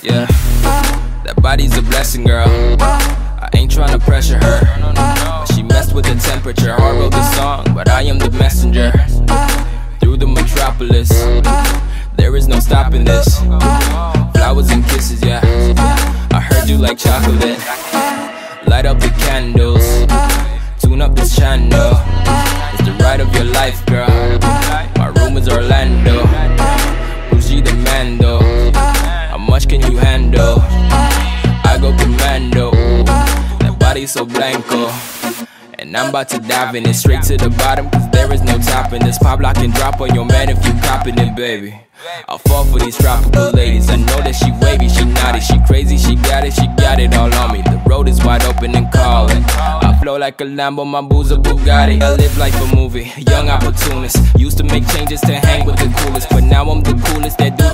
Yeah, that body's a blessing, girl. I ain't tryna pressure her. She messed with the temperature. I wrote the song, but I am the messenger. Through the metropolis, there is no stopping this. Flowers and kisses, yeah. I heard you like chocolate. Light up the candles, tune up this channel. It's the ride of your life, girl. My room is Orlando, bougie the man though. How much can you handle? I go commando. That body's so blanco, and I'm about to dive in it straight to the bottom, cause there is no topping this. Pop, lock and drop on your man if you copping it, baby. I'll fall for these tropical ladies. I know that she wavy, she naughty, she crazy, she got it all on me. The road is wide open and calling. I flow like a Lambo, my booze a Bugatti. I live like a movie, young opportunist. Used to make changes to hang with the coolest, but now I'm the coolest that do